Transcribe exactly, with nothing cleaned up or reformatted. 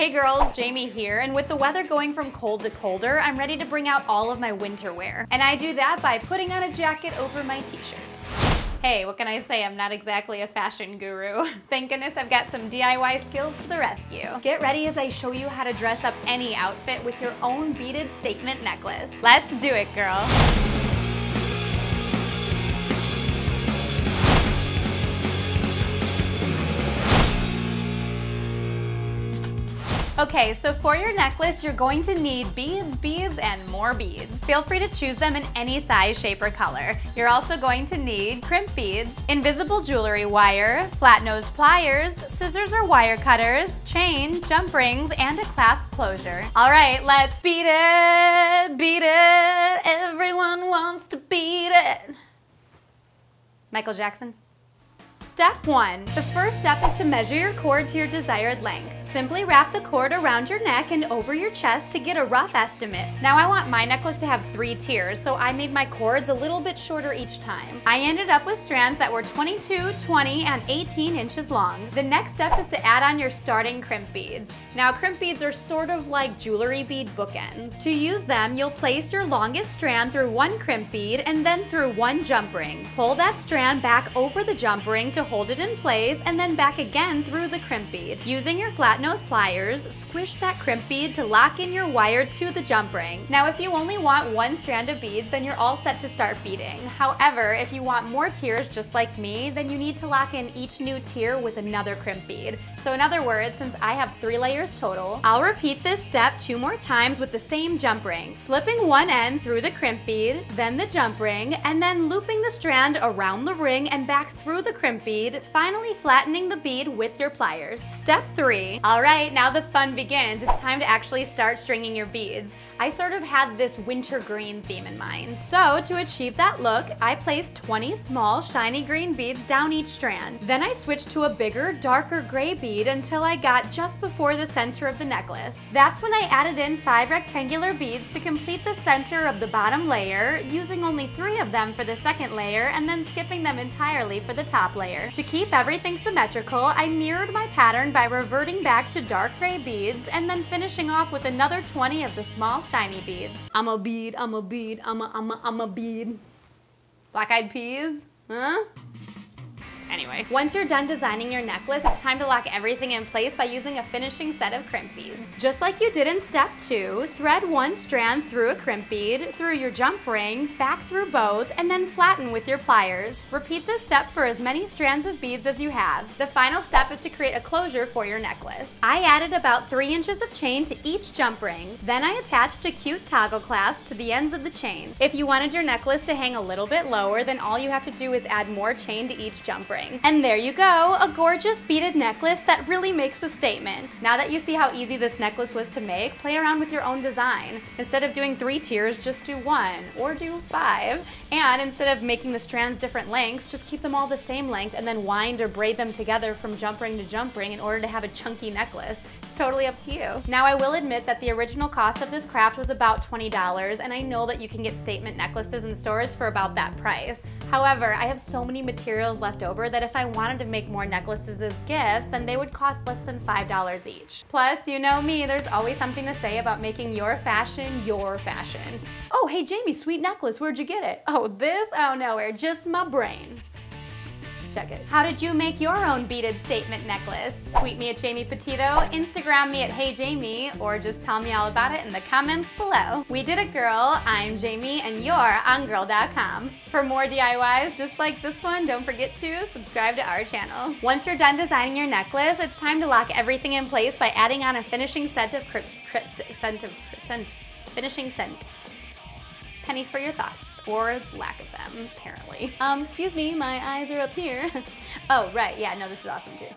Hey girls, Jamie here, and with the weather going from cold to colder, I'm ready to bring out all of my winter wear. And I do that by putting on a jacket over my t-shirts. Hey, what can I say? I'm not exactly a fashion guru. Thank goodness I've got some D I Y skills to the rescue. Get ready as I show you how to dress up any outfit with your own beaded statement necklace. Let's do it, girl. Okay, so for your necklace, you're going to need beads, beads, and more beads. Feel free to choose them in any size, shape, or color. You're also going to need crimp beads, invisible jewelry wire, flat-nosed pliers, scissors or wire cutters, chain, jump rings, and a clasp closure. All right, let's beat it, beat it, everyone wants to beat it. Michael Jackson. Step one. The first step is to measure your cord to your desired length. Simply wrap the cord around your neck and over your chest to get a rough estimate. Now I want my necklace to have three tiers, so I made my cords a little bit shorter each time. I ended up with strands that were twenty-two, twenty, and eighteen inches long. The next step is to add on your starting crimp beads. Now crimp beads are sort of like jewelry bead bookends. To use them, you'll place your longest strand through one crimp bead and then through one jump ring. Pull that strand back over the jump ring to hold it in place and then back again through the crimp bead. Using your flat nose pliers, squish that crimp bead to lock in your wire to the jump ring. Now if you only want one strand of beads, then you're all set to start beading. However, if you want more tiers just like me, then you need to lock in each new tier with another crimp bead. So in other words, since I have three layers total, I'll repeat this step two more times with the same jump ring, slipping one end through the crimp bead, then the jump ring, and then looping the strand around the ring and back through the crimp bead, finally flattening the bead with your pliers. Step three. All right, now the fun begins. It's time to actually start stringing your beads. I sort of had this wintergreen theme in mind. So to achieve that look, I placed twenty small shiny green beads down each strand. Then I switched to a bigger, darker gray bead until I got just before the center of the necklace. That's when I added in five rectangular beads to complete the center of the bottom layer, using only three of them for the second layer and then skipping them entirely for the top layer. To keep everything symmetrical, I mirrored my pattern by reverting back to dark gray beads and then finishing off with another twenty of the small shiny beads. I'm a bead, I'm a bead, I'm a, I'm a, I'm a bead. Black Eyed Peas? Huh? Anyway. Once you're done designing your necklace, it's time to lock everything in place by using a finishing set of crimp beads. Just like you did in step two, thread one strand through a crimp bead, through your jump ring, back through both, and then flatten with your pliers. Repeat this step for as many strands of beads as you have. The final step is to create a closure for your necklace. I added about three inches of chain to each jump ring. Then I attached a cute toggle clasp to the ends of the chain. If you wanted your necklace to hang a little bit lower, then all you have to do is add more chain to each jump ring. And there you go, a gorgeous beaded necklace that really makes a statement. Now that you see how easy this necklace was to make, play around with your own design. Instead of doing three tiers, just do one, or do five. And instead of making the strands different lengths, just keep them all the same length and then wind or braid them together from jump ring to jump ring in order to have a chunky necklace. It's totally up to you. Now I will admit that the original cost of this craft was about twenty dollars, and I know that you can get statement necklaces in stores for about that price. However, I have so many materials left over that if I wanted to make more necklaces as gifts, then they would cost less than five dollars each. Plus, you know me, there's always something to say about making your fashion your fashion. Oh, hey Jamie, sweet necklace, where'd you get it? Oh, this? Oh, nowhere, just my brain. Check it. How did you make your own beaded statement necklace? Tweet me at Jamie Petito, Instagram me at Hey Jamie, or just tell me all about it in the comments below. We did it, girl. I'm Jamie, and you're on Gurl dot com. For more D I Ys just like this one, don't forget to subscribe to our channel. Once you're done designing your necklace, it's time to lock everything in place by adding on a finishing scent of cri cri scent of scent finishing scent. Penny for your thoughts. Or lack of them, apparently. Um, excuse me, my eyes are up here. Oh, right, yeah, no, this is awesome too.